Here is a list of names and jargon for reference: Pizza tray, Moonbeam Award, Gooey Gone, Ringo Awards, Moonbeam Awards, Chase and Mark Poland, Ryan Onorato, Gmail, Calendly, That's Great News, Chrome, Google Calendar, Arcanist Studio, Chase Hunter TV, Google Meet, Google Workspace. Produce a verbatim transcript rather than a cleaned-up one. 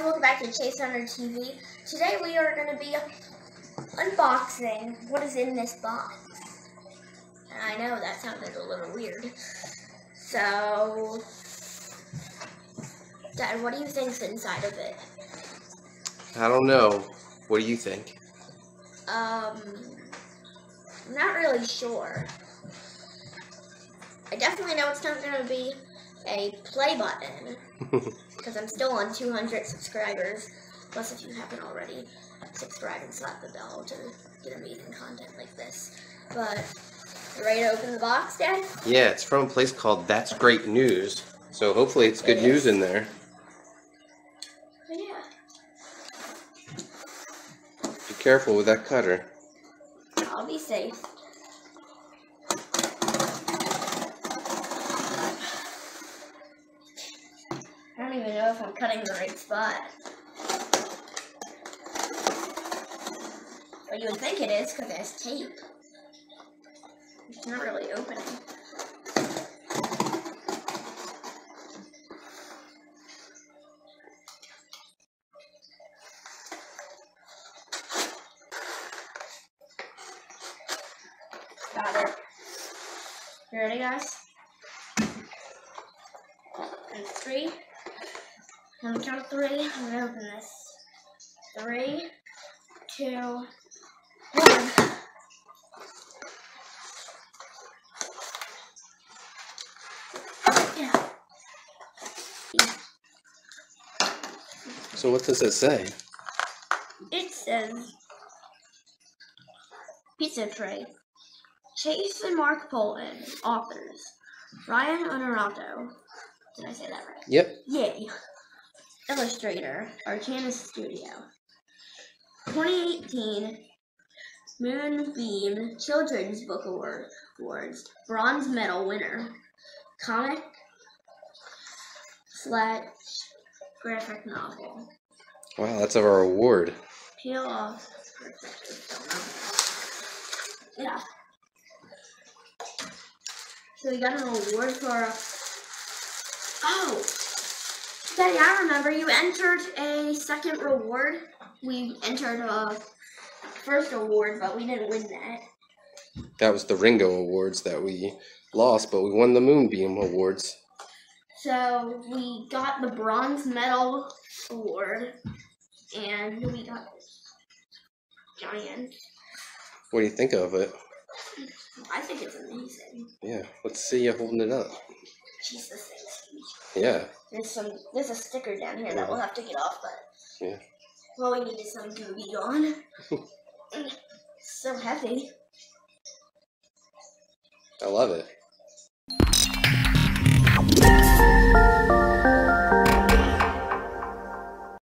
guys, welcome back to Chase Hunter T V. Today we are going to be unboxing what is in this box. And I know that sounded a little weird. So, Dad, what do you think's inside of it? I don't know. What do you think? Um, I'm not really sure. I definitely know it's not going to be a play button, because I'm still on two hundred subscribers, plus if you haven't already, subscribe and slap the bell to get amazing content like this. But, you ready to open the box, Dad? Yeah, it's from a place called That's Great News, so hopefully it's good it news in there. Yeah. Be careful with that cutter. I'll be safe. I don't even know if I'm cutting the right spot. Well, you would think it is because there's tape. It's not really opening. Got it. You ready, guys? And three. I'm gonna count three, I'm gonna open this. Three, two, one. So what does it say? It says, Pizza Tray. Chase and Mark Poland, authors. Ryan Onorato. Did I say that right? Yep. Yay. Illustrator, Arcanist Studio. twenty eighteen Moonbeam Children's Book award, Awards, Bronze Medal winner. Comic slash graphic novel. Wow, that's our award. Peel off. Yeah. So we got an award for our... Oh! Daddy, I remember you entered a second reward. We entered a first award, but we didn't win that. That was the Ringo Awards that we lost, but we won the Moonbeam Awards. So we got the Bronze Medal Award, and we got giant. What do you think of it? I think it's amazing. Yeah, let's see you holding it up. Jesus, thanks. Yeah. There's some. There's a sticker down here that we'll have to get off, but yeah. All we need is some Gooey Gone. So heavy. I love it.